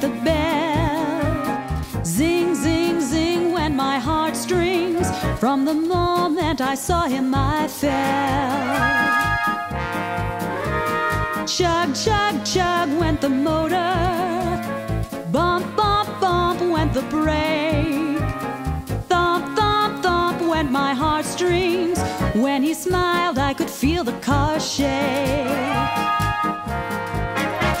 the bell. Zing, zing, zing went my heartstrings. From the moment I saw him I fell. Chug, chug, chug went the motor. Bump, bump, bump went the brake. Thump, thump, thump went my heartstrings. When he smiled I could feel the car shake.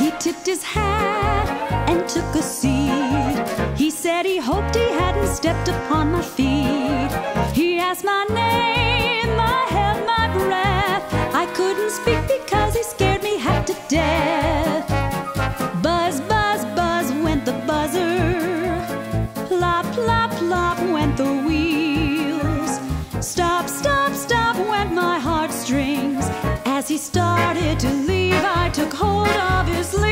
He tipped his hat and took a seat. He said he hoped he hadn't stepped upon my feet. He asked my name, I held my breath. I couldn't speak because he scared me half to death. Buzz, buzz, buzz went the buzzer. Plop, plop, plop went the wheels. Stop, stop, stop went my heartstrings. As he started to leave, I took hold of his sleeve.